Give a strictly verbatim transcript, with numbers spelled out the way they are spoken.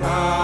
พระ